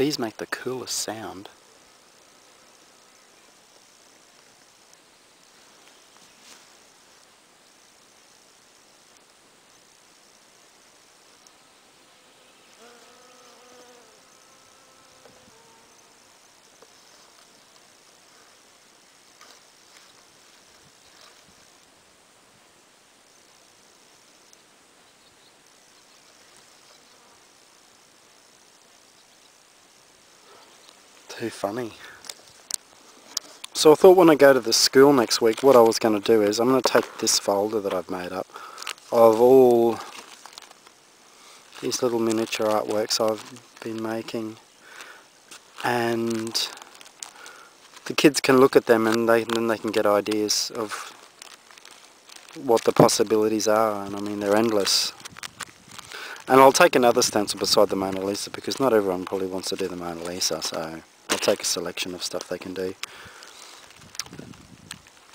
Bees make the coolest sound. Too funny. So I thought when I go to the school next week, what I was going to do is I'm going to take this folder that I've made up of all these little miniature artworks I've been making, and the kids can look at them and then they can get ideas of what the possibilities are, and I mean they're endless. And I'll take another stencil beside the Mona Lisa because not everyone probably wants to do the Mona Lisa, so I'll take a selection of stuff they can do.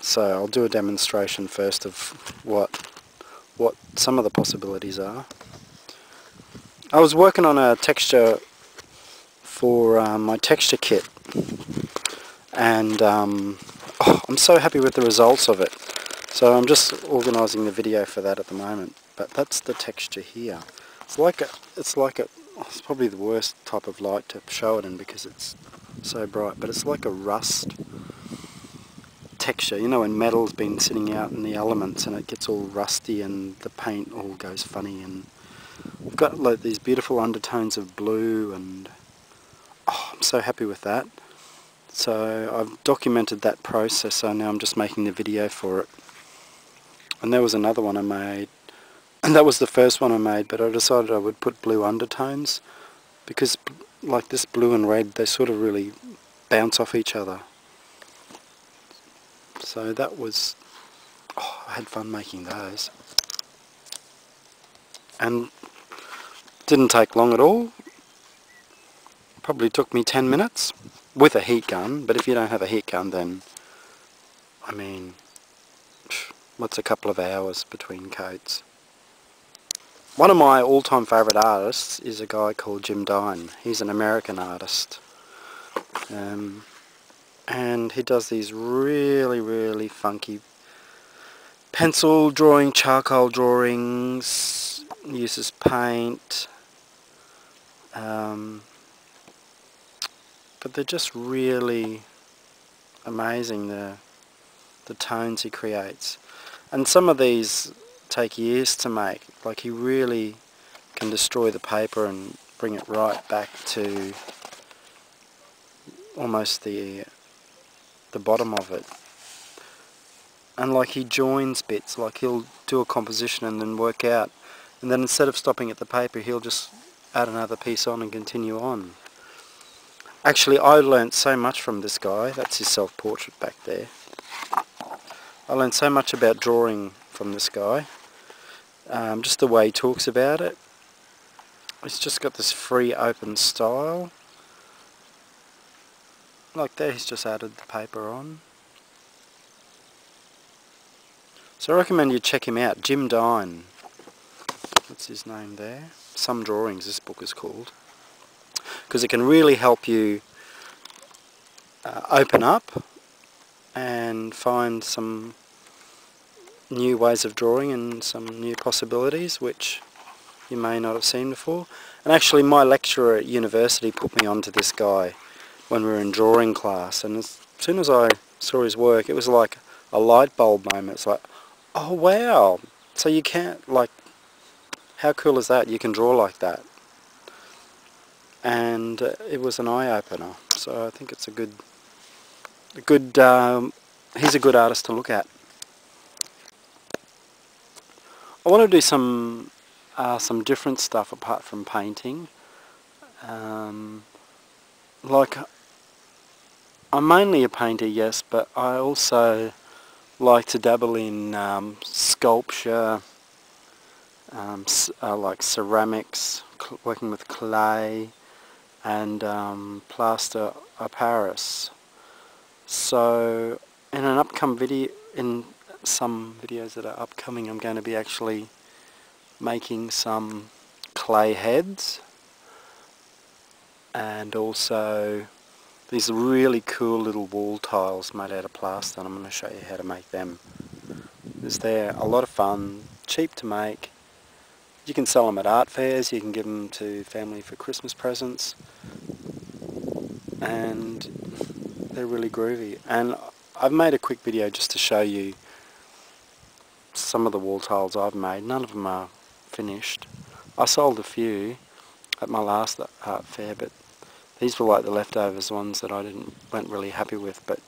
So I'll do a demonstration first of what some of the possibilities are. I was working on a texture for my texture kit, and I'm so happy with the results of it. So I'm just organising the video for that at the moment. But that's the texture here. It's probably the worst type of light to show it in because it's so bright, but it's like a rust texture, you know, when metal's been sitting out in the elements and it gets all rusty and the paint all goes funny, and we've got like these beautiful undertones of blue, and oh, I'm so happy with that. So I've documented that process, so now I'm just making the video for it. And there was another one I made, and that was the first one I made, but I decided I would put blue undertones because like this blue and red, they sort of really bounce off each other. So that was, oh, I had fun making those. And didn't take long at all. Probably took me 10 minutes with a heat gun, but if you don't have a heat gun then, I mean, what's a couple of hours between coats? One of my all-time favourite artists is a guy called Jim Dine. He's an American artist. And he does these really, really funky pencil drawing, charcoal drawings, uses paint. But they're just really amazing, the tones he creates. And some of these take years to make, like he really can destroy the paper and bring it right back to almost the bottom of it. And like he joins bits, like he'll do a composition and then work out, and then instead of stopping at the paper he'll just add another piece on and continue on. Actually, I learnt so much from this guy. That's his self-portrait back there. I learned so much about drawing from this guy. Just the way he talks about it. He's just got this free open style. Like there, he's just added the paper on. So I recommend you check him out, Jim Dine. That's his name there. Some Drawings, this book is called. Because it can really help you open up and find some new ways of drawing and some new possibilities which you may not have seen before. And actually my lecturer at university put me on to this guy when we were in drawing class, and as soon as I saw his work it was like a light bulb moment. It's like, oh wow, so you can't, like, how cool is that, you can draw like that. And it was an eye-opener, so I think it's he's a good artist to look at. I want to do some different stuff apart from painting. Like, I'm mainly a painter, yes, but I also like to dabble in sculpture, like ceramics, working with clay, and plaster of Paris. So, in an upcoming video, in some videos that are upcoming, I'm going to be actually making some clay heads and also these really cool little wall tiles made out of plaster, and I'm going to show you how to make them. Because they're a lot of fun, cheap to make. You can sell them at art fairs, you can give them to family for Christmas presents, and they're really groovy. And I've made a quick video just to show you some of the wall tiles I've made. None of them are finished. I sold a few at my last art fair, but these were like the leftovers ones that I weren't really happy with, but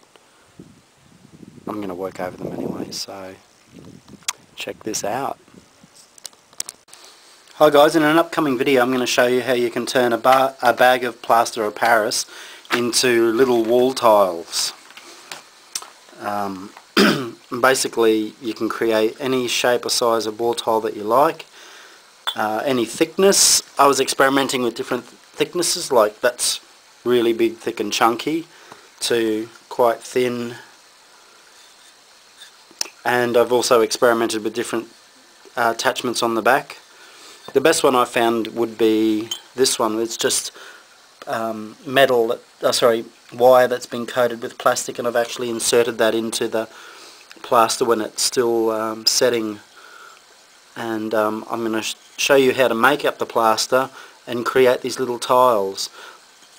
I'm going to work over them anyway, so check this out. Hi guys, in an upcoming video I'm going to show you how you can turn a bag of plaster of Paris into little wall tiles. Basically you can create any shape or size of wall tile that you like, any thickness. I was experimenting with different thicknesses, like that's really big, thick and chunky, to quite thin, and I've also experimented with different attachments on the back. The best one I found would be this one. It's just wire that's been coated with plastic, and I've actually inserted that into the plaster when it's still setting, and I'm going to show you how to make up the plaster and create these little tiles.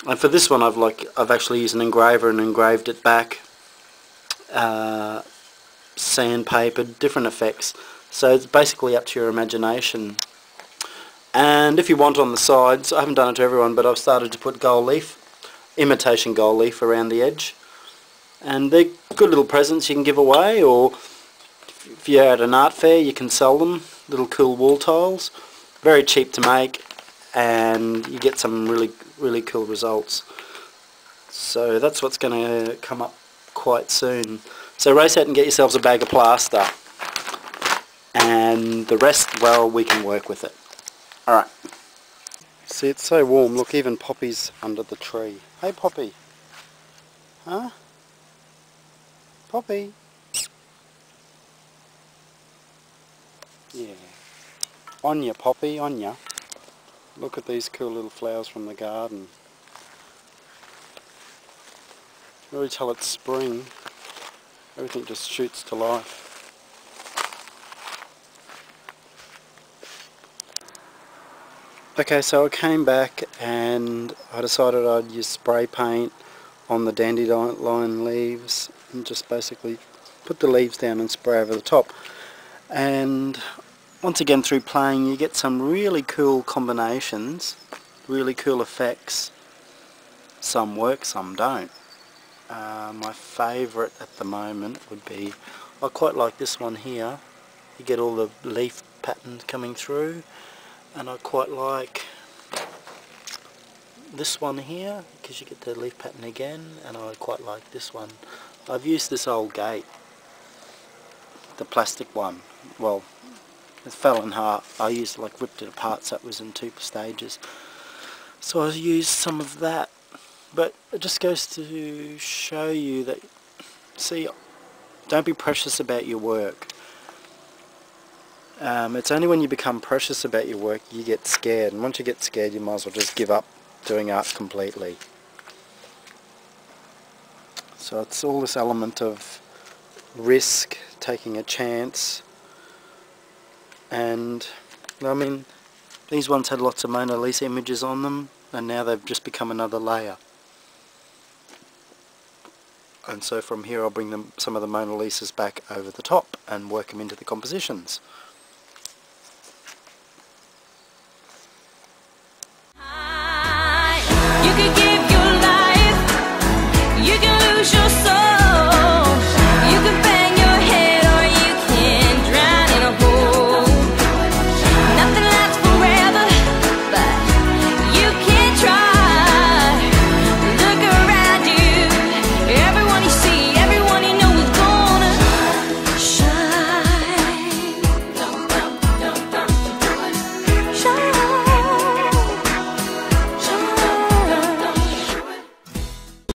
And for this one I've actually used an engraver and engraved it back, sandpapered, different effects, so it's basically up to your imagination. And if you want, on the sides, I haven't done it to everyone, but I've started to put gold leaf, imitation gold leaf, around the edge. And they're good little presents you can give away, or if you're at an art fair you can sell them. Little cool wall tiles, very cheap to make, and you get some really cool results. So that's what's going to come up quite soon. So race out and get yourselves a bag of plaster, and the rest, well, we can work with it. Alright. See, it's so warm, look, even Poppy's under the tree. Hey Poppy. Huh? Poppy. Yeah. On ya, Poppy, on ya. Look at these cool little flowers from the garden. You can really tell it's spring. Everything just shoots to life. Okay, so I came back and I decided I'd use spray paint on the dandelion leaves, and just basically put the leaves down and spray over the top. And once again, through playing, you get some really cool combinations, really cool effects. Some work, some don't. My favourite at the moment would be, I quite like this one here. You get all the leaf patterns coming through. And I quite like this one here because you get the leaf pattern again, and I quite like this one. I've used this old gate, the plastic one. Well, it fell in half. I used, like, ripped it apart, so it was in two stages. So I used some of that, but it just goes to show you that, see, don't be precious about your work. It's only when you become precious about your work you get scared, and once you get scared you might as well just give up doing art completely. So it's all this element of risk, taking a chance, and I mean, these ones had lots of Mona Lisa images on them, and now they've just become another layer. And so from here I'll bring some of the Mona Lisas back over the top and work them into the compositions.